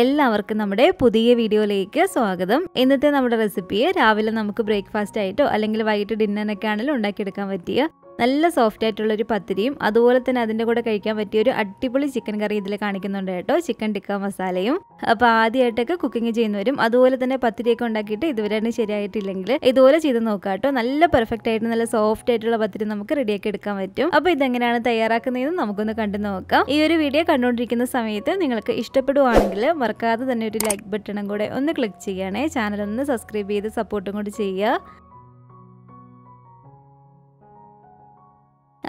എല്ലാവർക്കും നമ്മുടെ പുതിയ വീഡിയോയിലേക്ക് സ്വാഗതം. ഇന്നത്തെ നമ്മുടെ റെസിപ്പി രാവിലെ നമുക്ക് ബ്രേക്ക്ഫാസ്റ്റ് ആയിട്ടോ അല്ലെങ്കിൽ വൈകിട്ട് ഡിന്നറിനൊക്കെ ആണെങ്കിലും ഉണ്ടാക്കിയെടുക്കാൻ പറ്റിയ നല്ല സോഫ്റ്റ് ആയിട്ടുള്ളൊരു പത്തിരിയും അതുപോലെ തന്നെ അതിൻ്റെ കൂടെ കഴിക്കാൻ പറ്റിയ ഒരു അടിപൊളി ചിക്കൻ കറി ഇതിൽ കാണിക്കുന്നുണ്ട് കേട്ടോ. ചിക്കൻ ടിക്ക മസാലയും. അപ്പോൾ ആദ്യമായിട്ടൊക്കെ കുക്കിംഗ് ചെയ്യുന്നവരും അതുപോലെ തന്നെ പത്തിരിയൊക്കെ ഉണ്ടാക്കിയിട്ട് ഇതുവരെയാണ് ശരിയായിട്ടില്ലെങ്കിൽ ഇതുപോലെ ചെയ്ത് നോക്കാം കേട്ടോ. നല്ല പെർഫെക്റ്റ് ആയിട്ട് നല്ല സോഫ്റ്റ് ആയിട്ടുള്ള പത്തിരി നമുക്ക് റെഡിയാക്കി എടുക്കാൻ പറ്റും. അപ്പോൾ ഇതെങ്ങനെയാണ് തയ്യാറാക്കുന്നതെന്ന് നമുക്കൊന്ന് കണ്ടു നോക്കാം. ഈ ഒരു വീഡിയോ കണ്ടുകൊണ്ടിരിക്കുന്ന സമയത്ത് നിങ്ങൾക്ക് ഇഷ്ടപ്പെടുവാണെങ്കിൽ മറക്കാതെ തന്നെ ഒരു ലൈക്ക് ബട്ടണും കൂടെ ഒന്ന് ക്ലിക്ക് ചെയ്യണേ. ചാനലൊന്ന് സബ്സ്ക്രൈബ് ചെയ്ത് സപ്പോർട്ടും കൂടി ചെയ്യുക.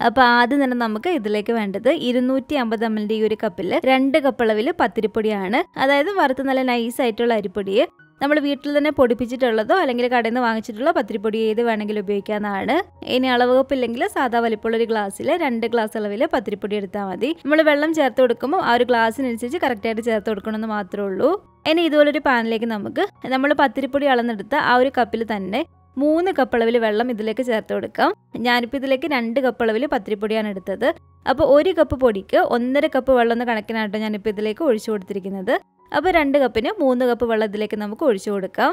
അപ്പോൾ ആദ്യം തന്നെ നമുക്ക് ഇതിലേക്ക് വേണ്ടത് 250 ml ഈ ഒരു കപ്പിൽ 2 കപ്പ് അളവിൽ പത്തിരിപ്പൊടിയാണ്. അതായത് വറുത്ത് നല്ല നൈസായിട്ടുള്ള അരിപ്പൊടി, നമ്മൾ വീട്ടിൽ തന്നെ പൊടിപ്പിച്ചിട്ടുള്ളതോ അല്ലെങ്കിൽ കടയിൽ നിന്ന് വാങ്ങിച്ചിട്ടുള്ള പത്തിരിപ്പൊടി ഏത് വേണമെങ്കിലും ഉപയോഗിക്കാവുന്നതാണ്. ഇനി അളവ് കപ്പില്ലെങ്കിൽ സാധാ വലിപ്പമുള്ള ഒരു ഗ്ലാസ്സിൽ 2 ഗ്ലാസ് അളവിൽ പത്തിരിപ്പൊടി എടുത്താൽ മതി. നമ്മൾ വെള്ളം ചേർത്ത് കൊടുക്കുമ്പോൾ ആ ഒരു ഗ്ലാസ്സിനനുസരിച്ച് കറക്റ്റായിട്ട് ചേർത്ത് കൊടുക്കണമെന്ന് മാത്രമേ ഉള്ളൂ. ഇനി ഇതുപോലൊരു പാനിലേക്ക് നമുക്ക് നമ്മൾ പത്തിരിപ്പൊടി അളന്നെടുത്ത ആ ഒരു കപ്പിൽ തന്നെ 3 കപ്പ് അളവിൽ വെള്ളം ഇതിലേക്ക് ചേർത്ത് കൊടുക്കാം. ഞാനിപ്പോൾ ഇതിലേക്ക് 2 കപ്പ് അളവിൽ പത്തിരിപ്പൊടിയാണ് എടുത്തത്. അപ്പോൾ 1 കപ്പ് പൊടിക്ക് 1.5 കപ്പ് വെള്ളം എന്ന കണക്കിനായിട്ടോ ഞാനിപ്പോൾ ഇതിലേക്ക് ഒഴിച്ചു കൊടുത്തിരിക്കുന്നത്. അപ്പോൾ 2 കപ്പിന് 3 കപ്പ് വെള്ളം ഇതിലേക്ക് നമുക്ക് ഒഴിച്ചു കൊടുക്കാം.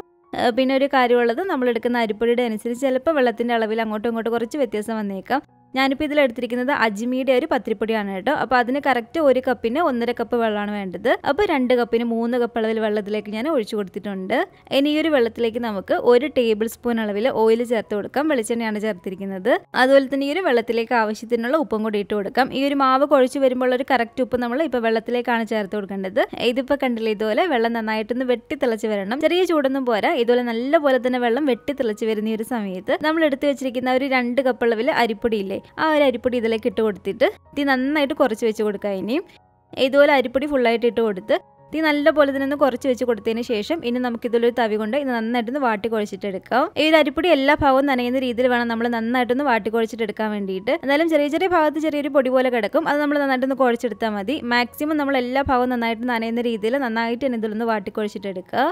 പിന്നെ ഒരു കാര്യമുള്ളത്, നമ്മളെടുക്കുന്ന അരിപ്പൊടിയുടെ അനുസരിച്ച് ചിലപ്പോൾ വെള്ളത്തിൻ്റെ അളവിൽ അങ്ങോട്ടും ഇങ്ങോട്ടും കുറച്ച് വ്യത്യാസം വന്നേക്കാം. ഞാനിപ്പോൾ ഇതിലെടുത്തിരിക്കുന്നത് അജ്മിയുടെ ഒരു പത്തിരിപ്പൊടിയാണ് കേട്ടോ. അപ്പോൾ അതിന് കറക്റ്റ് 1 കപ്പിന് 1.5 കപ്പ് വെള്ളമാണ് വേണ്ടത്. അപ്പോൾ 2 കപ്പിന് 3 കപ്പ് അളവിൽ വെള്ളത്തിലേക്ക് ഞാൻ ഒഴിച്ചു കൊടുത്തിട്ടുണ്ട്. ഇനി ഈ ഒരു വെള്ളത്തിലേക്ക് നമുക്ക് 1 ടേബിൾ സ്പൂൺ അളവിൽ ഓയിൽ ചേർത്ത് കൊടുക്കാം. വെളിച്ചെണ്ണയാണ് ചേർത്തിരിക്കുന്നത്. അതുപോലെ തന്നെ ഈ ഒരു വെള്ളത്തിലേക്ക് ആവശ്യത്തിനുള്ള ഉപ്പും കൂടി ഇട്ട് കൊടുക്കാം. ഈ ഒരു മാവ് കുഴച്ച് വരുമ്പോൾ ഒരു കറക്റ്റ് ഉപ്പ് നമ്മൾ ഇപ്പോൾ വെള്ളത്തിലേക്കാണ് ചേർത്ത് കൊടുക്കേണ്ടത്. ഇതിപ്പോൾ കണ്ടില്ല, ഇതുപോലെ വെള്ളം നന്നായിട്ടൊന്ന് വെട്ടി തിളച്ച് വരണം. ചെറിയ ചൂടൊന്നും പോരാ, ഇതുപോലെ നല്ലപോലെ തന്നെ വെള്ളം വെട്ടി തിളച്ച് വരുന്ന ഈ ഒരു സമയത്ത് നമ്മൾ എടുത്തു വെച്ചിരിക്കുന്ന ഒരു 2 കപ്പ് അളവിൽ അരിപ്പൊടിയില്ലേ, ആ ഒരു അരിപ്പൊടി ഇതിലേക്ക് ഇട്ട് കൊടുത്തിട്ട് തീ നന്നായിട്ട് കുറച്ച് വെച്ച് കൊടുക്കുക. ഇനിയും ഇതുപോലെ അരിപ്പൊടി ഫുള്ളായിട്ട് ഇട്ട് കൊടുത്ത് തീ നല്ലപോലെ തന്നെ ഒന്ന് കുറച്ച് വെച്ച് കൊടുത്തതിന് ശേഷം ഇനി നമുക്കിതിലൊരു തവി കൊണ്ട് ഇത് നന്നായിട്ടൊന്ന് വാട്ടി കുഴച്ചിട്ടെടുക്കാം. ഈ ഒരു അരിപ്പൊടി എല്ലാ ഭാഗവും നനയുന്ന രീതിയിൽ വേണം നമ്മൾ നന്നായിട്ടൊന്ന് വാട്ടി കുഴച്ചിട്ടെടുക്കാൻ വേണ്ടിയിട്ട്. എന്നാലും ചെറിയ ചെറിയ ഭാഗത്ത് ചെറിയൊരു പൊടി പോലെ കിടക്കും, അത് നമ്മൾ നന്നായിട്ടൊന്ന് കുഴച്ചെടുത്താൽ മതി. മാക്സിമം നമ്മൾ എല്ലാ ഭാഗവും നന്നായിട്ട് നനയുന്ന രീതിയിൽ നന്നായിട്ട് തന്നെ ഇതിലൊന്ന് വാട്ടി കുഴച്ചിട്ടെടുക്കുക.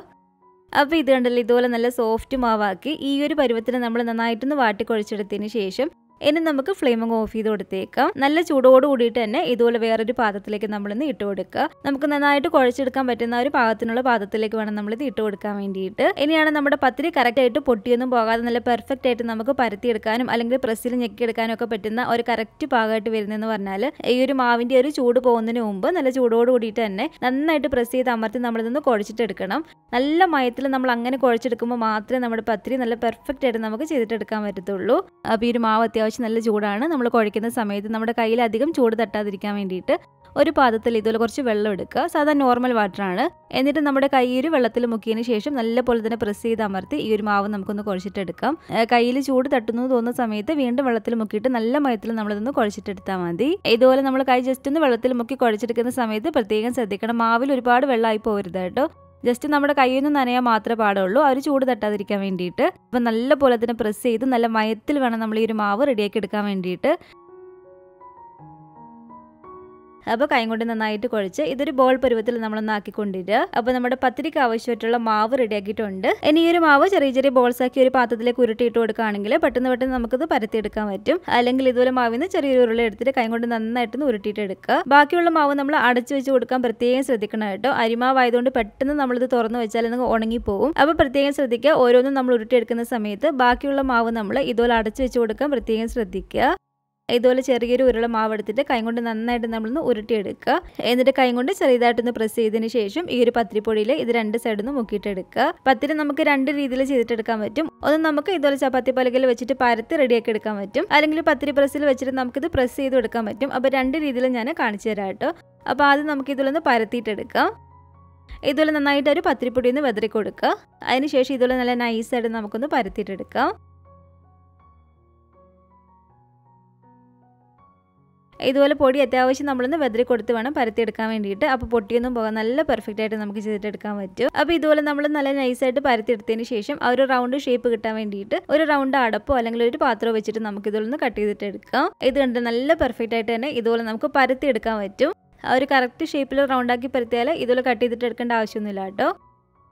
അപ്പോൾ ഇത് കണ്ടല്ലോ, ഇതുപോലെ നല്ല സോഫ്റ്റ് മാവാക്കി ഈ ഒരു പരുവത്തിന് നമ്മൾ നന്നായിട്ടൊന്ന് വാട്ടി കുഴച്ചെടുത്തതിന് ശേഷം ഇനി നമുക്ക് ഫ്ലെയിം അങ്ങ് ഓഫ് ചെയ്ത് കൊടുത്തേക്കാം. നല്ല ചൂടോട് കൂടിയിട്ട് തന്നെ ഇതുപോലെ വേറൊരു പാത്രത്തിലേക്ക് നമ്മളിന്ന് ഇട്ട് കൊടുക്കുക. നമുക്ക് നന്നായിട്ട് കുഴച്ചെടുക്കാൻ പറ്റുന്ന ഒരു പാകത്തിനുള്ള പാത്രത്തിലേക്ക് വേണം നമ്മളിത് ഇട്ട് കൊടുക്കാൻ വേണ്ടിയിട്ട്. ഇനിയാണ് നമ്മുടെ പത്തിരി കറക്റ്റായിട്ട് പൊട്ടിയൊന്നും പോകാതെ നല്ല പെർഫെക്റ്റ് ആയിട്ട് നമുക്ക് പരത്തിയെടുക്കാനും അല്ലെങ്കിൽ പ്രസ്സിൽ ഞെക്കിയെടുക്കാനും ഒക്കെ പറ്റുന്ന ഒരു കറക്റ്റ് പാകമായിട്ട് വരുന്നതെന്ന് പറഞ്ഞാൽ ഈ ഒരു മാവിൻ്റെ ഒരു ചൂട് പോകുന്നതിന് മുമ്പ് നല്ല ചൂടോട് കൂടിയിട്ട് തന്നെ നന്നായിട്ട് പ്രസ് ചെയ്ത് അമർത്തി നമ്മളിതൊന്ന് കുഴച്ചിട്ടെടുക്കണം. നല്ല മയത്തിൽ നമ്മൾ അങ്ങനെ കുഴച്ചെടുക്കുമ്പോൾ മാത്രമേ നമ്മുടെ പത്തിരി നല്ല പെർഫെക്റ്റ് ആയിട്ട് നമുക്ക് ചെയ്തിട്ടെടുക്കാൻ പറ്റത്തുള്ളൂ. അപ്പോൾ ഈ ഒരു മാവ് നല്ല ചൂടാണ്. നമ്മൾ കുഴയ്ക്കുന്ന സമയത്ത് നമ്മുടെ കയ്യിൽ അധികം ചൂട് തട്ടാതിരിക്കാൻ വേണ്ടിയിട്ട് ഒരു പാത്രത്തിൽ ഇതുപോലെ കുറച്ച് വെള്ളം എടുക്കുക. സാധാരണ നോർമൽ വാട്ടറാണ്. എന്നിട്ട് നമ്മുടെ കൈ ഒരു വെള്ളത്തിൽ മുക്കിയതിന് ശേഷം നല്ലപോലെ തന്നെ പ്രസ് ചെയ്ത് അമർത്തി ഈ ഒരു മാവ് നമുക്കൊന്ന് കുഴച്ചിട്ടെടുക്കാം. കയ്യിൽ ചൂട് തട്ടുന്നു തോന്നുന്ന സമയത്ത് വീണ്ടും വെള്ളത്തിൽ മുക്കിയിട്ട് നല്ല മയത്തിൽ നമ്മളിതൊന്ന് കുഴച്ചിട്ടെടുത്താൽ മതി. ഇതുപോലെ നമ്മൾ കൈ ജസ്റ്റ് ഒന്ന് വെള്ളത്തിൽ മുക്കി കുഴച്ചെടുക്കുന്ന സമയത്ത് പ്രത്യേകം ശ്രദ്ധിക്കണം. മാവിൽ ഒരുപാട് വെള്ളമായി പോകരുത് കേട്ടോ. ജസ്റ്റ് നമ്മുടെ കയ്യിൽ നിന്ന് നനയാൻ മാത്രമേ പാടുള്ളൂ, അവർ ചൂട് തട്ടാതിരിക്കാൻ വേണ്ടിയിട്ട്. അപ്പോൾ നല്ലപോലെ തന്നെ പ്രസ് ചെയ്ത് നല്ല മയത്തിൽ വേണം നമ്മൾ ഈ ഒരു മാവ് റെഡിയാക്കി എടുക്കാൻ വേണ്ടിയിട്ട്. അപ്പോൾ കൈ കൊണ്ട് നന്നായിട്ട് കുഴച്ച് ഇതൊരു ബോൾ പരുവത്തിൽ നമ്മളൊന്ന് ആക്കിക്കൊണ്ടിട്ട് അപ്പോൾ നമ്മുടെ പത്തിരിക്ക് ആവശ്യമായിട്ടുള്ള മാവ് റെഡിയാക്കിയിട്ടുണ്ട്. ഇനി ഈ ഒരു മാവ് ചെറിയ ചെറിയ ബോൾസാക്കി ഒരു പാത്രത്തിലേക്ക് ഉരുട്ടിയിട്ട് കൊടുക്കുകയാണെങ്കിൽ പെട്ടെന്ന് പെട്ടെന്ന് നമുക്കത് പരത്തിയെടുക്കാൻ പറ്റും. അല്ലെങ്കിൽ ഇതുപോലെ മാവിന്ന് ചെറിയൊരു ഉരുള എടുത്തിട്ട് കൈ കൊണ്ട് നന്നായിട്ടൊന്ന് ഉരുട്ടിയിട്ടെടുക്കുക. ബാക്കിയുള്ള മാവ് നമ്മൾ അടച്ചു വെച്ച് കൊടുക്കാൻ പ്രത്യേകം ശ്രദ്ധിക്കണം കേട്ടോ. അരിമാവായതുകൊണ്ട് പെട്ടെന്ന് നമ്മളിത് തുറന്നു വെച്ചാൽ നിങ്ങൾ ഉണങ്ങിപ്പോകും. അപ്പോൾ പ്രത്യേകം ശ്രദ്ധിക്കുക. ഓരോന്നും നമ്മൾ ഉരുട്ടിയെടുക്കുന്ന സമയത്ത് ബാക്കിയുള്ള മാവ് നമ്മൾ ഇതുപോലെ അടച്ചു വെച്ച് കൊടുക്കാൻ പ്രത്യേകം ശ്രദ്ധിക്കുക. ഇതുപോലെ ചെറിയൊരു ഉരുള മാവെടുത്തിട്ട് കൈ കൊണ്ട് നന്നായിട്ട് നമ്മളൊന്ന് ഉരുട്ടിയെടുക്കുക. എന്നിട്ട് കൈ കൊണ്ട് ചെറുതായിട്ടൊന്ന് പ്രസ് ചെയ്തതിന് ശേഷം ഈ ഒരു പത്തിരിപ്പൊടിയിൽ ഇത് 2 സൈഡിൽ നിന്ന് മുക്കിയിട്ടെടുക്കുക. പത്തിരി നമുക്ക് 2 രീതിയിൽ ചെയ്തിട്ടെടുക്കാൻ പറ്റും. ഒന്ന് നമുക്ക് ഇതുപോലെ ചപ്പാത്തി പലകയിൽ വെച്ചിട്ട് പരത്തി റെഡിയാക്കി എടുക്കാൻ പറ്റും, അല്ലെങ്കിൽ പത്തിരി പ്രസ്സിൽ വെച്ചിട്ട് നമുക്കിത് പ്രസ് ചെയ്ത് എടുക്കാൻ പറ്റും. അപ്പോൾ 2 രീതിയിൽ ഞാൻ കാണിച്ചു തരാം കേട്ടോ. അപ്പോൾ ആദ്യം നമുക്ക് ഇതിലൊന്ന് പരത്തിയിട്ടെടുക്കാം. ഇതുപോലെ നന്നായിട്ട് ഒരു പത്തിരിപ്പൊടി ഒന്ന് വെതറി കൊടുക്കുക. അതിനുശേഷം ഇതുപോലെ നല്ല നൈസായിട്ട് നമുക്കൊന്ന് പരത്തിയിട്ടെടുക്കാം. ഇതുപോലെ പൊടി അത്യാവശ്യം നമ്മളൊന്ന് വെതറി കൊടുത്ത് വേണം പരത്തിയെടുക്കാൻ വേണ്ടിയിട്ട്. അപ്പോൾ പൊട്ടിയൊന്നും പോകാൻ നല്ല പെർഫെക്റ്റ് ആയിട്ട് നമുക്ക് ചെയ്തിട്ടെടുക്കാൻ പറ്റും. അപ്പോൾ ഇതുപോലെ നമ്മൾ നല്ല നൈസായിട്ട് പരത്തിയെടുത്തതിന് ശേഷം ആ ഒരു റൗണ്ട് ഷേപ്പ് കിട്ടാൻ വേണ്ടിയിട്ട് ഒരു റൗണ്ട് അടപ്പോ അല്ലെങ്കിൽ ഒരു പാത്രമോ വെച്ചിട്ട് നമുക്ക് ഇതുപോലൊന്ന് കട്ട് ചെയ്തിട്ടെടുക്കാം. ഇത് കണ്ട് നല്ല പെർഫെക്റ്റ് ആയിട്ട് തന്നെ ഇതുപോലെ നമുക്ക് പരത്തിയെടുക്കാൻ പറ്റും. ആ ഒരു കറക്റ്റ് ഷേപ്പിൽ റൗണ്ടാക്കി പരത്തിയാൽ ഇതുപോലെ കട്ട് ചെയ്തിട്ടെടുക്കേണ്ട ആവശ്യമൊന്നുമില്ല കേട്ടോ.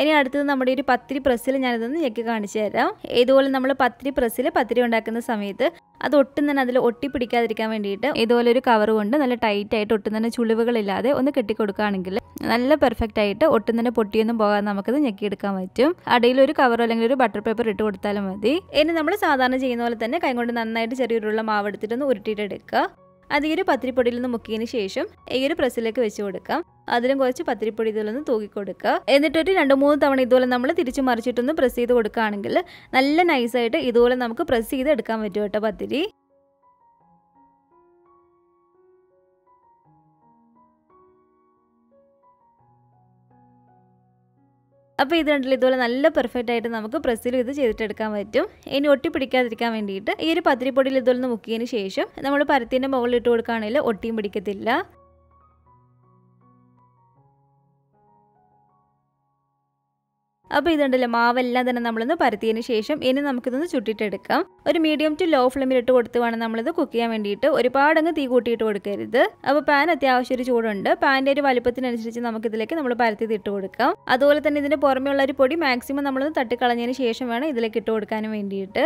ഇനി അടുത്തത് നമ്മുടെ ഒരു പത്തിരി പ്രസ്സിൽ ഞാനിതൊന്ന് ഞെക്കി കാണിച്ചു തരാം. ഇതുപോലെ നമ്മൾ പത്തിരി പ്രസ്സിൽ പത്തിരി ഉണ്ടാക്കുന്ന സമയത്ത് അത് ഒട്ടും തന്നെ അതിൽ ഒട്ടിപ്പിടിക്കാതിരിക്കാൻ വേണ്ടിയിട്ട് ഇതുപോലെ ഒരു കവർ കൊണ്ട് നല്ല ടൈറ്റായിട്ട് ഒട്ടും തന്നെ ചുളിവുകളില്ലാതെ ഒന്ന് കെട്ടിക്കൊടുക്കുകയാണെങ്കിൽ നല്ല പെർഫെക്റ്റ് ആയിട്ട് ഒട്ടും തന്നെ പൊട്ടിയൊന്നും പോകാതെ നമുക്കത് ഞെക്കിയെടുക്കാൻ പറ്റും. അടയിൽ ഒരു കവറോ അല്ലെങ്കിൽ ഒരു ബട്ടർ പേപ്പർ ഇട്ട് കൊടുത്താലും മതി. ഇനി നമ്മൾ സാധാരണ ചെയ്യുന്ന പോലെ തന്നെ കൈകൊണ്ട് നന്നായിട്ട് ചെറിയൊരുള്ള മാവ് എടുത്തിട്ടൊന്ന് ഉരുട്ടിയിട്ടെടുക്കുക. അത് ഈ ഒരു പത്തിരിപ്പൊടിയിൽ നിന്ന് മുക്കിയതിന് ശേഷം ഈ ഒരു പ്രസ്സിലേക്ക് വെച്ച് കൊടുക്കാം. അതിലും കുറച്ച് പത്തിരിപ്പൊടി ഇതിലൊന്ന് തൂക്കിക്കൊടുക്കുക. എന്നിട്ടൊരു 2-3 തവണ ഇതുപോലെ നമ്മൾ തിരിച്ചു മറിച്ചിട്ടൊന്ന് പ്രസ് ചെയ്ത് കൊടുക്കുകയാണെങ്കിൽ നല്ല നൈസായിട്ട് ഇതുപോലെ നമുക്ക് പ്രസ് ചെയ്ത് എടുക്കാൻ പറ്റും കേട്ടോ പത്തിരി. അപ്പോൾ ഇത് കണ്ടില്ല, ഇതുപോലെ നല്ല പെർഫെക്റ്റ് ആയിട്ട് നമുക്ക് പ്രസ്സിൽ ഇത് ചെയ്തിട്ടെടുക്കാൻ പറ്റും. ഇനി ഒട്ടി പിടിക്കാതിരിക്കാൻ വേണ്ടിയിട്ട് ഈ ഒരു പത്തിരിപ്പൊടിയിൽ ഇതുപോലെ മുക്കിയതിന് ശേഷം നമ്മൾ പരത്തിൻ്റെ മുകളിൽ ഇട്ട് കൊടുക്കുകയാണെങ്കിൽ ഒട്ടിയും പിടിക്കത്തില്ല. അപ്പോൾ ഇത് കണ്ടില്ല, മാവെല്ലാം തന്നെ നമ്മളൊന്ന് പരത്തിയതിന് ശേഷം ഇനി നമുക്കിതൊന്ന് ചുട്ടിട്ടെടുക്കാം. ഒരു മീഡിയം ടു ലോ ഫ്ലെയിമിൽ ഇട്ട് കൊടുത്ത് വേണം നമ്മളിത് കുക്ക് ചെയ്യാൻ വേണ്ടിയിട്ട്. ഒരുപാടങ്ങ് തീ കൂട്ടിയിട്ട് കൊടുക്കരുത്. അപ്പോൾ പാൻ അത്യാവശ്യം ഒരു ചൂടുണ്ട്. പാൻ്റെ ഒരു വലുപ്പത്തിനനുസരിച്ച് നമുക്കിതിലേക്ക് നമ്മൾ പരത്തിയത് ഇട്ട് കൊടുക്കാം. അതുപോലെ തന്നെ ഇതിൻ്റെ പുറമെയുള്ള ഒരു പൊടി മാക്സിമം നമ്മളൊന്ന് തട്ടിക്കളഞ്ഞതിന് ശേഷം വേണം ഇതിലേക്ക് ഇട്ട് കൊടുക്കാനും വേണ്ടിയിട്ട്.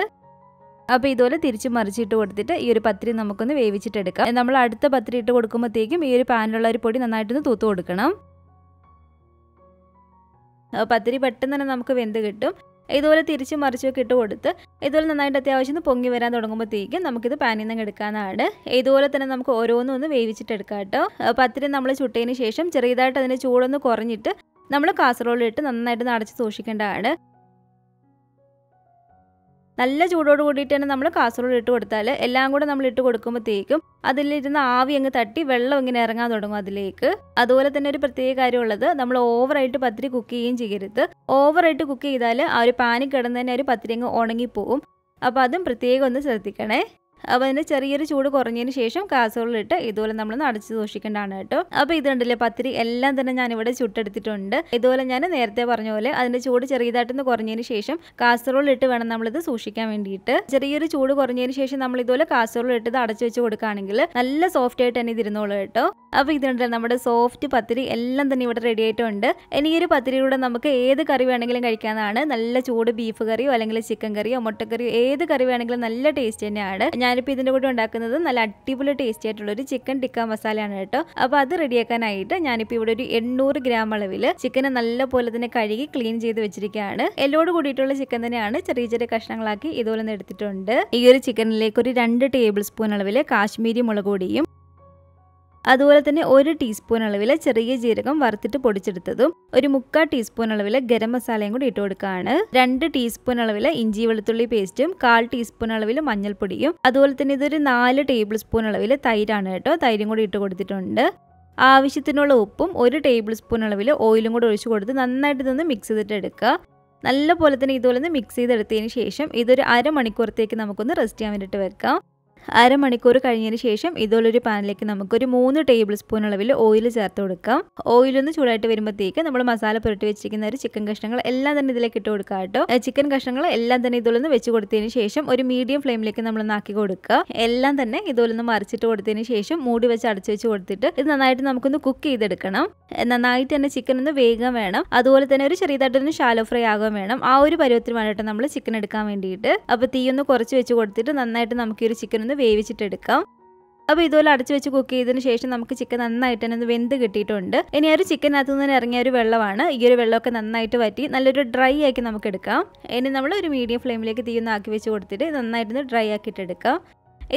അപ്പോൾ ഇതുപോലെ തിരിച്ച് മറിച്ചിട്ട് കൊടുത്തിട്ട് ഈ ഒരു പത്തിരി നമുക്കൊന്ന് വേവിച്ചിട്ടെടുക്കാം. നമ്മൾ അടുത്ത പത്തിരി ഇട്ട് കൊടുക്കുമ്പോഴത്തേക്കും ഈ ഒരു പാനിലുള്ള ഒരു പൊടി നന്നായിട്ടൊന്ന് തൂത്ത് കൊടുക്കണം. പത്തിരി പെട്ടെന്ന് തന്നെ നമുക്ക് വെന്ത് കിട്ടും. ഇതുപോലെ തിരിച്ച് മറിച്ചൊക്കെ ഇട്ട് കൊടുത്ത് ഇതുപോലെ നന്നായിട്ട് അത്യാവശ്യം പൊങ്ങി വരാൻ തുടങ്ങുമ്പോഴത്തേക്കും നമുക്കിത് പാനിൽ നിന്ന് എടുക്കാനാണ്. ഇതുപോലെ തന്നെ നമുക്ക് ഓരോന്നും ഒന്ന് വേവിച്ചിട്ടെടുക്കാം കേട്ടോ. പത്തിരി നമ്മൾ ചുട്ടതിന് ശേഷം ചെറിയതായിട്ട് അതിൻ്റെ ചൂടൊന്ന് കുറഞ്ഞിട്ട് നമ്മൾ കാസറോളിലിട്ട് നന്നായിട്ട് അടച്ച് സൂക്ഷിക്കേണ്ടതാണ്. നല്ല ചൂടോട് കൂടിയിട്ട് തന്നെ നമ്മൾ കാസറോൾ ഇട്ട് കൊടുത്താൽ എല്ലാം കൂടെ നമ്മൾ ഇട്ട് കൊടുക്കുമ്പോഴത്തേക്കും അതിലിരുന്ന് ആവി അങ്ങ് തട്ടി വെള്ളം ഇങ്ങനെ ഇറങ്ങാൻ തുടങ്ങും അതിലേക്ക്. അതുപോലെ തന്നെ ഒരു പ്രത്യേക കാര്യമുള്ളത്, നമ്മൾ ഓവറായിട്ട് പത്തിരി കുക്ക് ചെയ്യുകയും ചെയ്യരുത്. ഓവറായിട്ട് കുക്ക് ചെയ്താൽ ആ ഒരു പാനി കിടന്ന് തന്നെ ഒരു പത്തിരി അങ്ങ് ഉണങ്ങിപ്പോവും. അപ്പോൾ അതും പ്രത്യേകം ഒന്ന് ശ്രദ്ധിക്കണേ. അപ്പോൾ അതിൻ്റെ ചെറിയൊരു ചൂട് കുറഞ്ഞതിന് ശേഷം കാസറോളിലിട്ട് ഇതുപോലെ നമ്മളൊന്ന് അടച്ച് സൂക്ഷിക്കേണ്ടതാണ് കേട്ടോ. അപ്പോൾ ഇത് കണ്ടില്ലേ, പത്തിരി എല്ലാം തന്നെ ഞാനിവിടെ ചുട്ടെടുത്തിട്ടുണ്ട്. ഇതുപോലെ ഞാൻ നേരത്തെ പറഞ്ഞ പോലെ അതിൻ്റെ ചൂട് ചെറിയതായിട്ടൊന്ന് കുറഞ്ഞതിന് ശേഷം കാസറോളിലിട്ട് വേണം നമ്മളിത് സൂക്ഷിക്കാൻ വേണ്ടിയിട്ട്. ചെറിയൊരു ചൂട് കുറഞ്ഞതിന് ശേഷം നമ്മൾ ഇതുപോലെ കാസറോളിലിട്ട് ഇത് അടച്ചു വെച്ച് കൊടുക്കുകയാണെങ്കിൽ നല്ല സോഫ്റ്റ് ആയിട്ട് തന്നെ ഇതിരുന്നോളൂ കേട്ടോ. അപ്പോൾ ഇത് കണ്ടില്ലേ, നമ്മുടെ സോഫ്റ്റ് പത്തിരി എല്ലാം തന്നെ ഇവിടെ റെഡി ആയിട്ടുണ്ട്. ഇനി ഈ ഒരു പത്തിരിയിലൂടെ നമുക്ക് ഏത് കറി വേണമെങ്കിലും കഴിക്കാനാണ്. നല്ല ചൂട് ബീഫ് കറിയോ അല്ലെങ്കിൽ ചിക്കൻ കറിയോ മുട്ടക്കറിയോ ഏത് കറി വേണമെങ്കിലും നല്ല ടേസ്റ്റ് തന്നെയാണ്. ഞാനിപ്പോൾ ഇതിൻ്റെ കൂടെ ഉണ്ടാക്കുന്നത് നല്ല അടിപൊളി ടേസ്റ്റി ആയിട്ടുള്ളൊരു ചിക്കൻ ടിക്ക മസാലയാണ് കേട്ടോ. അപ്പോൾ അത് റെഡിയാക്കാനായിട്ട് ഞാനിപ്പോൾ ഇവിടെ ഒരു 800 gram അളവിൽ ചിക്കനെ നല്ല പോലെ തന്നെ കഴുകി ക്ലീൻ ചെയ്ത് വെച്ചിരിക്കുകയാണ്. എല്ലോട് കൂടിയിട്ടുള്ള ചിക്കൻ തന്നെയാണ്. ചെറിയ ചെറിയ കഷ്ണങ്ങളാക്കി ഇതുപോലെ എടുത്തിട്ടുണ്ട്. ഈ ഒരു ചിക്കനിലേക്ക് ഒരു 2 tablespoon അളവിൽ കാശ്മീരി മുളക് പൊടിയും അതുപോലെ തന്നെ 1 teaspoon അളവിൽ ചെറിയ ജീരകം വറുത്തിട്ട് പൊടിച്ചെടുത്തതും 1/4 teaspoon അളവിൽ ഗരം മസാലയും കൂടി ഇട്ട് കൊടുക്കുകയാണ്. 2 teaspoon അളവിൽ ഇഞ്ചി വെളുത്തുള്ളി പേസ്റ്റും 1/4 teaspoon അളവിൽ മഞ്ഞൾപ്പൊടിയും അതുപോലെ തന്നെ ഇതൊരു 4 tablespoon അളവിൽ തൈരാണ് കേട്ടോ. തൈരും കൂടി ഇട്ട് കൊടുത്തിട്ടുണ്ട്. ആവശ്യത്തിനുള്ള ഉപ്പും 1 tablespoon അളവിൽ ഓയിലും കൂടി ഒഴിച്ചു കൊടുത്ത് നന്നായിട്ട് ഇതൊന്ന് മിക്സ് ചെയ്തിട്ട് എടുക്കുക. നല്ല പോലെ തന്നെ ഇതുപോലെ ഒന്ന് മിക്സ് ചെയ്തെടുത്തതിന് ശേഷം ഇതൊരു അരമണിക്കൂറത്തേക്ക് നമുക്കൊന്ന് റെസ്റ്റ് ചെയ്യാൻ വേണ്ടിയിട്ട് വെക്കാം. അരമണിക്കൂർ കഴിഞ്ഞതിന് ശേഷം ഇതുപോലൊരു പാനിലേക്ക് നമുക്കൊരു 3 tablespoon അളവിൽ ഓയിൽ ചേർത്ത് കൊടുക്കാം. ഓയിലൊന്ന് ചൂടായിട്ട് വരുമ്പോഴത്തേക്ക് നമ്മൾ മസാല പുരട്ടി വെച്ചിരിക്കുന്ന ഒരു ചിക്കൻ കഷ്ണങ്ങൾ എല്ലാം തന്നെ ഇതിലേക്ക് ഇട്ട് കൊടുക്കാം കേട്ടോ. ചിക്കൻ കഷ്ണങ്ങൾ എല്ലാം തന്നെ ഇതുപോലൊന്ന് വെച്ച് കൊടുത്തതിന് ശേഷം ഒരു മീഡിയം ഫ്ലെയിമിലേക്ക് നമ്മളൊന്ന് ആക്കി കൊടുക്കുക. എല്ലാം തന്നെ ഇതുപോലൊന്ന് മറിച്ചിട്ട് കൊടുത്തതിന് ശേഷം മൂടി വെച്ച് അടച്ചു വെച്ച് കൊടുത്തിട്ട് ഇത് നന്നായിട്ട് നമുക്കൊന്ന് കുക്ക് ചെയ്തെടുക്കണം. നന്നായിട്ട് തന്നെ ചിക്കൻ ഒന്ന് വേഗം വേണം. അതുപോലെ തന്നെ ഒരു ചെറിയതായിട്ടൊന്ന് ഷാലോ ഫ്രൈ ആകാൻ വേണം. ആ ഒരു പരുവത്തിന് വേണ്ടിയിട്ട് നമ്മൾ ചിക്കൻ എടുക്കാൻ വേണ്ടിയിട്ട്. അപ്പോൾ തീയൊന്ന് കുറച്ച് വെച്ച് കൊടുത്തിട്ട് നന്നായിട്ട് നമുക്കൊരു ചിക്കൻ വേവിച്ചിട്ടെടുക്കാം. അപ്പോൾ ഇതുപോലെ അടച്ചു വെച്ച് കുക്ക് ചെയ്തതിന് ശേഷം നമുക്ക് ചിക്കൻ നന്നായിട്ട് തന്നെ ഒന്ന് വെന്ത് കിട്ടിയിട്ടുണ്ട്. ഇനി ആ ഒരു ചിക്കനകത്തു നിന്ന് ഇറങ്ങിയ ഒരു വെള്ളമാണ്. ഈ ഒരു വെള്ളമൊക്കെ നന്നായിട്ട് വറ്റി നല്ലൊരു ഡ്രൈ ആക്കി നമുക്ക് എടുക്കാം. ഇനി നമ്മൾ ഒരു മീഡിയം ഫ്ലെയിമിലേക്ക് തീയൊന്ന് ആക്കി വെച്ച് കൊടുത്തിട്ട് നന്നായിട്ടൊന്ന് ഡ്രൈ ആക്കിയിട്ടെടുക്കാം.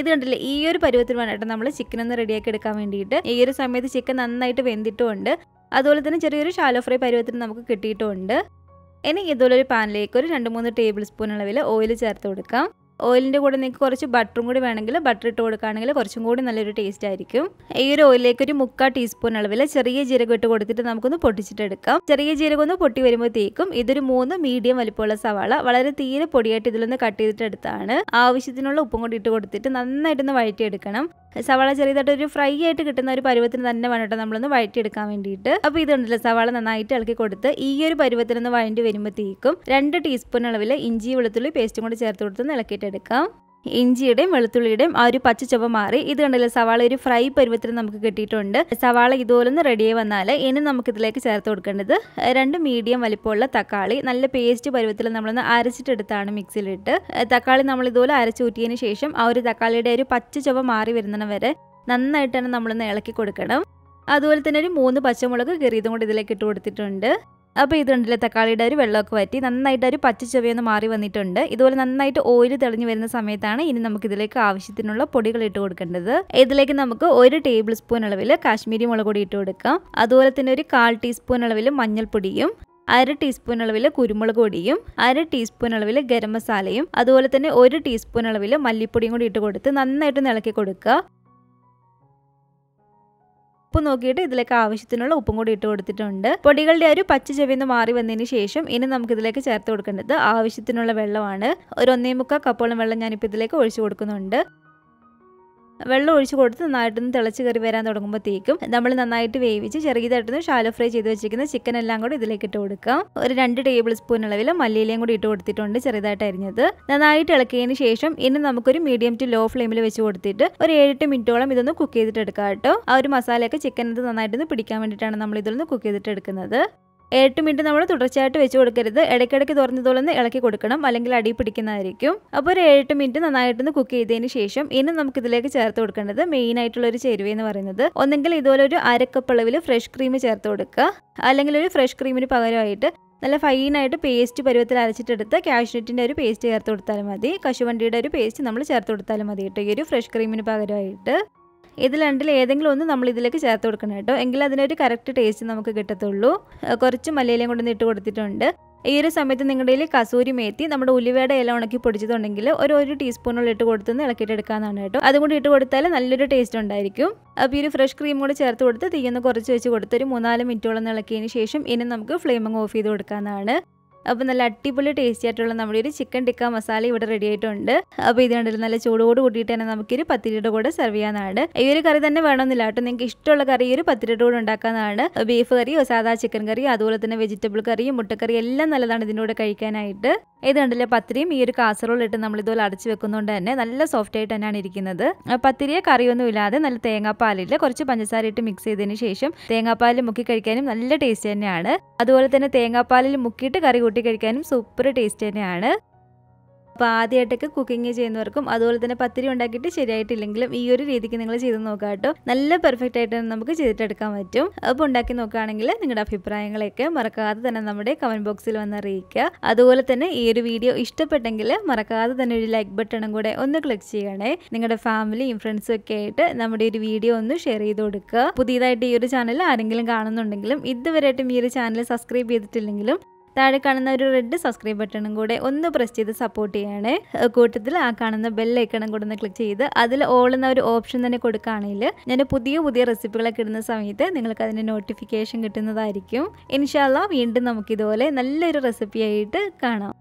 ഇത് കണ്ടില്ലേ, ഈ ഒരു പരുവത്തിന് വേണ്ടിയിട്ട് നമ്മൾ ചിക്കൻ ഒന്ന് റെഡിയാക്കി എടുക്കാൻ വേണ്ടിയിട്ട്. ഈ ഒരു സമയത്ത് ചിക്കൻ നന്നായിട്ട് വെന്തിട്ടുണ്ട്. അതുപോലെ തന്നെ ചെറിയൊരു ഷാലോ ഫ്രൈ പരുവത്തിന് നമുക്ക് കിട്ടിയിട്ടുണ്ട്. ഇനി ഇതുപോലൊരു പാനിലേക്ക് ഒരു 2-3 tablespoon അളവിൽ ഓയിൽ ചേർത്ത് കൊടുക്കാം. ഓയിലിന്റെ കൂടെ നിങ്ങൾക്ക് കുറച്ച് ബട്ടറും കൂടി വേണമെങ്കിൽ ബട്ടർ ഇട്ട് കൊടുക്കാണെങ്കിൽ കുറച്ചും കൂടി നല്ലൊരു ടേസ്റ്റ് ആയിരിക്കും. ഈ ഒരു ഓയിലേക്ക് ഒരു 1/4 ടീസ്പൂൺ അളവിൽ ചെറിയ ജീരകം ഇട്ട് കൊടുത്തിട്ട് നമുക്കൊന്ന് പൊട്ടിച്ചിട്ടെടുക്കാം. ചെറിയ ജീരകം ഒന്ന് പൊട്ടി വരുമ്പോഴത്തേക്കും ഇതൊരു 3 മീഡിയം വലിപ്പമുള്ള സവാള വളരെ തീരെ പൊടിയായിട്ട് ഇതിലൊന്ന് കട്ട് ചെയ്തിട്ടെടുത്താണ്. ആവശ്യത്തിനുള്ള ഉപ്പും കൂടി ഇട്ട് കൊടുത്തിട്ട് നന്നായിട്ടൊന്ന് വഴറ്റിയെടുക്കണം. സവാള ചെറിയതായിട്ട് ഒരു ഫ്രൈ ആയിട്ട് കിട്ടുന്ന ഒരു പരുവത്തിന് തന്നെ വേണം കേട്ടോ നമ്മളൊന്ന് വഴറ്റിയെടുക്കാൻ വേണ്ടിയിട്ട്. അപ്പോൾ ഇതുണ്ടല്ലോ സവാള നന്നായിട്ട് ഇളക്കി കൊടുത്ത് ഈ ഒരു പരുവത്തിനൊന്ന് വഴണ്ടി വരുമ്പോഴത്തേക്കും 2 ടീസ്പൂൺ അളവിൽ ഇഞ്ചി വെളുത്തുള്ളി പേസ്റ്റും കൂടി ചേർത്ത് കൊടുത്ത് ഇളക്കിയിട്ടെടുക്കാം. ഇഞ്ചിയുടെയും വെളുത്തുള്ളിയുടെയും ആ ഒരു പച്ച ചുവ മാറി ഇത് കണ്ടില്ല സവാള ഒരു ഫ്രൈ പരുവത്തിന് നമുക്ക് കിട്ടിയിട്ടുണ്ട്. സവാള ഇതുപോലൊന്ന് റെഡിയായി വന്നാൽ ഇനി നമുക്കിതിലേക്ക് ചേർത്ത് കൊടുക്കേണ്ടത് 2 മീഡിയം വലിപ്പമുള്ള തക്കാളി നല്ല പേസ്റ്റ് പരുവത്തിൽ നമ്മളൊന്ന് അരച്ചിട്ടെടുത്താണ് മിക്സിയിലിട്ട്. തക്കാളി നമ്മൾ ഇതുപോലെ അരച്ചൂറ്റിയതിന് ശേഷം ആ ഒരു തക്കാളിയുടെ ഒരു പച്ച ചുവ മാറി വരുന്നതിന് വരെ നന്നായിട്ടാണ് നമ്മളൊന്ന് ഇളക്കി കൊടുക്കണം. അതുപോലെ തന്നെ ഒരു 3 പച്ചമുളക് കീറിയതും കൂടി ഇതിലേക്ക് ഇട്ട് കൊടുത്തിട്ടുണ്ട്. അപ്പോൾ ഇതുണ്ടല്ലേ തക്കാളിയുടെ ഒരു വെള്ളമൊക്കെ വറ്റി നന്നായിട്ട് ഒരു പച്ച ചുവയൊന്ന് മാറി വന്നിട്ടുണ്ട്. ഇതുപോലെ നന്നായിട്ട് ഓയിൽ തെളിഞ്ഞു വരുന്ന സമയത്താണ് ഇനി നമുക്കിതിലേക്ക് ആവശ്യത്തിനുള്ള പൊടികൾ ഇട്ട് കൊടുക്കേണ്ടത്. ഇതിലേക്ക് നമുക്ക് 1 ടേബിൾ സ്പൂൺ അളവിൽ കാശ്മീരി മുളക് പൊടി ഇട്ട് കൊടുക്കാം. അതുപോലെ തന്നെ ഒരു 1/4 ടീസ്പൂൺ അളവിൽ മഞ്ഞൾപ്പൊടിയും 1/2 ടീസ്പൂൺ അളവിൽ കുരുമുളക് പൊടിയും 1/2 ടീസ്പൂൺ അളവിൽ ഗരം മസാലയും അതുപോലെ തന്നെ 1 ടീസ്പൂൺ അളവിൽ മല്ലിപ്പൊടിയും കൂടി ഇട്ട് കൊടുത്ത് നന്നായിട്ട് ഇളക്കി കൊടുക്കുക. ഉപ്പ് നോക്കിയിട്ട് ഇതിലേക്ക് ആവശ്യത്തിനുള്ള ഉപ്പും കൂടി ഇട്ട് കൊടുത്തിട്ടുണ്ട്. പൊടികളുടെ ഒരു പച്ച ചുവന്ന് മാറി വന്നതിന് ശേഷം ഇനി നമുക്കിതിലേക്ക് ചേർത്ത് കൊടുക്കേണ്ടത് ആവശ്യത്തിനുള്ള വെള്ളമാണ്. ഒരു 1.25 കപ്പോളം വെള്ളം ഞാനിപ്പോൾ ഇതിലേക്ക് ഒഴിച്ചു കൊടുക്കുന്നുണ്ട്. വെള്ളം ഒഴിച്ചു കൊടുത്ത് നന്നായിട്ടൊന്ന് തിളച്ച് കയറി വരാൻ തുടങ്ങുമ്പോഴത്തേക്കും നമ്മൾ നന്നായിട്ട് വേവിച്ച് ചെറിയതായിട്ടൊന്ന് ഷാലോ ഫ്രൈ ചെയ്ത് വെച്ചിരിക്കുന്ന ചിക്കൻ എല്ലാം കൂടി ഇതിലേക്ക് ഇട്ട് കൊടുക്കാം. ഒരു 2 ടേബിൾ സ്പൂൺ അളവിൽ മല്ലിയിലയും കൂടി ഇട്ട് കൊടുത്തിട്ടുണ്ട് ചെറുതായിട്ട് അരിഞ്ഞത്. നന്നായിട്ട് ഇളക്കിയതിന് ശേഷം ഇനി നമുക്കൊരു മീഡിയം ടു ലോ ഫ്ലെയിമിൽ വെച്ച് കൊടുത്തിട്ട് ഒരു 7-8 മിനിറ്റോളം ഇതൊന്ന് കുക്ക് ചെയ്തിട്ടെടുക്കാം കേട്ടോ. ആ ഒരു മസാലയൊക്കെ ചിക്കനത് നന്നായിട്ടൊന്ന് പിടിക്കാൻ വേണ്ടിയിട്ടാണ് നമ്മൾ ഇതിലൊന്ന് കുക്ക് ചെയ്തിട്ടെടുക്കുന്നത്. 8 മിനിറ്റ് നമ്മൾ തുടർച്ചയായിട്ട് വെച്ച് കൊടുക്കരുത്, ഇടയ്ക്കിടയ്ക്ക് തുറന്നതുപോലെ ഇളക്കി കൊടുക്കണം, അല്ലെങ്കിൽ അടി പിടിക്കുന്നതായിരിക്കും. അപ്പോൾ ഒരു 7 മിനിറ്റ് നന്നായിട്ടൊന്ന് കുക്ക് ചെയ്തതിന് ശേഷം ഇനി നമുക്കിതിലേക്ക് ചേർത്ത് കൊടുക്കേണ്ടത് മെയിനായിട്ടുള്ളൊരു ചേരുവ എന്ന് പറയുന്നത് ഒന്നെങ്കിൽ ഇതുപോലെ ഒരു 1/2 കപ്പ് അളവിൽ ഫ്രഷ് ക്രീം ചേർത്ത് കൊടുക്കുക, അല്ലെങ്കിൽ ഒരു ഫ്രഷ് ക്രീമിന് പകരമായിട്ട് നല്ല ഫൈനായിട്ട് പേസ്റ്റ് പരുവത്തിൽ അരച്ചിട്ടെടുത്ത് കാഷ്യൂനട്ടിൻ്റെ ഒരു പേസ്റ്റ് ചേർത്ത് കൊടുത്താലും മതി, കശുവണ്ടിയുടെ ഒരു പേസ്റ്റ് നമ്മൾ ചേർത്ത് കൊടുത്താലും മതി കേട്ടോ ഈ ഒരു ഫ്രഷ് ക്രീമിന് പകരമായിട്ട്. ഇതിൽ രണ്ടിൽ ഏതെങ്കിലും ഒന്ന് നമ്മൾ ഇതിലേക്ക് ചേർത്ത് കൊടുക്കണം കേട്ടോ, എങ്കിൽ അതിനൊരു കറക്റ്റ് ടേസ്റ്റ് നമുക്ക് കിട്ടത്തുള്ളൂ. കുറച്ച് മല്ലിയിലയും കൊണ്ടൊന്ന് ഇട്ട് കൊടുത്തിട്ടുണ്ട്. ഈ ഒരു സമയത്ത് നിങ്ങളുടെ കയ്യിൽ കസൂരി മേത്തി നമ്മുടെ ഉലുവയുടെ ഇല ഉണക്കി പൊടിച്ചതുണ്ടെങ്കിൽ ഒരു ടീസ്പൂണോളം ഇട്ട് കൊടുത്തുനിന്ന് ഇളക്കിയിട്ടെടുക്കാനാണ് കേട്ടോ. അതുകൊണ്ട് ഇട്ട് കൊടുത്താൽ നല്ലൊരു ടേസ്റ്റ് ഉണ്ടായിരിക്കും. അപ്പോൾ ഈ ഒരു ഫ്രഷ് ക്രീം കൂടെ ചേർത്ത് കൊടുത്ത് തീയൊന്ന് കുറച്ച് വെച്ച് കൊടുത്ത് ഒരു 3-4 മിനിറ്റോളം ഇളക്കിയതിന് ശേഷം ഇനി നമുക്ക് ഫ്ലെയിമങ്ങ് ഓഫ് ചെയ്ത് കൊടുക്കാനാണ്. അപ്പോൾ നല്ല അടിപൊളി ടേസ്റ്റി ആയിട്ടുള്ള നമ്മുടെ ഒരു ചിക്കൻ ടിക്ക മസാല ഇവിടെ റെഡി ആയിട്ടുണ്ട്. അപ്പോൾ ഇത് കണ്ടിട്ട് നല്ല ചൂടോട് കൂട്ടിയിട്ട് തന്നെ നമുക്കൊരു പത്തിരിയുടെ കൂടെ സെർവ് ചെയ്യാനാണ്. ഈ ഒരു കറി തന്നെ വേണമെന്നില്ല കേട്ടോ, നിങ്ങൾക്ക് ഇഷ്ടമുള്ള കറി ഈ ഒരു പത്തിരിയുടെ കൂടെ ഉണ്ടാക്കാനാണ്. ബീഫ് കറിയോ സാധാ ചിക്കൻ കറിയോ അതുപോലെ തന്നെ വെജിറ്റബിൾ കറിയും മുട്ടക്കറിയും എല്ലാം നല്ലതാണ് ഇതിനോട് കഴിക്കാനായിട്ട്. ഇത് കണ്ടില്ലേ പത്തിരിയും ഈ ഒരു കാസറോളിട്ട് നമ്മളിതുപോലെ അടച്ചു വെക്കുന്നതുകൊണ്ട് തന്നെ നല്ല സോഫ്റ്റ് ആയിട്ട് തന്നെയാണ് ഇരിക്കുന്നത്. പത്തിരിയെ കറിയൊന്നും ഇല്ലാതെ നല്ല തേങ്ങാപ്പാലിൽ കുറച്ച് പഞ്ചസാര ഇട്ട് മിക്സ് ചെയ്തതിന് ശേഷം തേങ്ങാപ്പാലിൽ മുക്കി കഴിക്കാനും നല്ല ടേസ്റ്റ് തന്നെയാണ്. അതുപോലെ തന്നെ തേങ്ങാപ്പാലിൽ മുക്കിയിട്ട് കറി കൂട്ടി കഴിക്കാനും സൂപ്പർ ടേസ്റ്റ് തന്നെയാണ്. അപ്പോൾ ആദ്യമായിട്ടൊക്കെ കുക്കിംഗ് ചെയ്യുന്നവർക്കും അതുപോലെ തന്നെ പത്തിരി ഉണ്ടാക്കിയിട്ട് ശരിയായിട്ടില്ലെങ്കിലും ഈ ഒരു രീതിക്ക് നിങ്ങൾ ചെയ്ത് നോക്കാം കേട്ടോ. നല്ല പെർഫെക്റ്റ് ആയിട്ട് നമുക്ക് ചെയ്തിട്ടെടുക്കാൻ പറ്റും. അപ്പോൾ ഉണ്ടാക്കി നോക്കുകയാണെങ്കിൽ നിങ്ങളുടെ അഭിപ്രായങ്ങളൊക്കെ മറക്കാതെ തന്നെ നമ്മുടെ കമൻറ്റ് ബോക്സിൽ വന്ന് അറിയിക്കുക. അതുപോലെ തന്നെ ഈ ഒരു വീഡിയോ ഇഷ്ടപ്പെട്ടെങ്കിൽ മറക്കാതെ തന്നെ ഒരു ലൈക്ക് ബട്ടണും കൂടെ ഒന്ന് ക്ലിക്ക് ചെയ്യണേ. നിങ്ങളുടെ ഫാമിലിയും ഫ്രണ്ട്സും ഒക്കെ ആയിട്ട് നമ്മുടെ ഒരു വീഡിയോ ഒന്ന് ഷെയർ ചെയ്ത് കൊടുക്കുക. പുതിയതായിട്ട് ഈ ഒരു ചാനൽ ആരെങ്കിലും കാണുന്നുണ്ടെങ്കിലും ഇതുവരെയായിട്ടും ഈ ഒരു ചാനൽ സബ്സ്ക്രൈബ് ചെയ്തിട്ടില്ലെങ്കിലും താഴെ കാണുന്ന ഒരു റെഡ് സബ്സ്ക്രൈബ് ബട്ടണും കൂടെ ഒന്ന് പ്രസ് ചെയ്ത് സപ്പോർട്ട് ചെയ്യണേ. കൂട്ടത്തിൽ ആ കാണുന്ന ബെല്ലൈക്കണം കൂടെ ഒന്ന് ക്ലിക്ക് ചെയ്ത് അതിൽ ഓൾ എന്ന ഒരു ഓപ്ഷൻ തന്നെ കൊടുക്കുകയാണെങ്കിൽ ഞാൻ പുതിയ റെസിപ്പികളൊക്കെ ഇടുന്ന സമയത്ത് നിങ്ങൾക്ക് അതിൻ്റെ നോട്ടിഫിക്കേഷൻ കിട്ടുന്നതായിരിക്കും. ഇൻഷാല്ലാ വീണ്ടും നമുക്കിതുപോലെ നല്ലൊരു റെസിപ്പിയായിട്ട് കാണാം.